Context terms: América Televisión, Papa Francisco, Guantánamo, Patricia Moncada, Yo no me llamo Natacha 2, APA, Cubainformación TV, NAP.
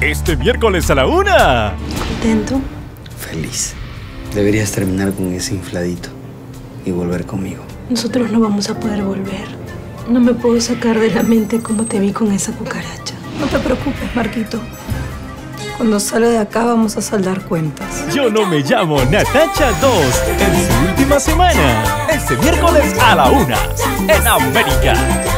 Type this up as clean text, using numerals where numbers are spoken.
Este miércoles a la 1. ¿Contento? Feliz. Deberías terminar con ese infladito y volver conmigo. Nosotros no vamos a poder volver. No me puedo sacar de la mente cómo te vi con esa cucaracha. No te preocupes, Marquito. Cuando salga de acá vamos a saldar cuentas. Yo no me llamo Natacha 2 en su última semana. Este miércoles a la 1 en América.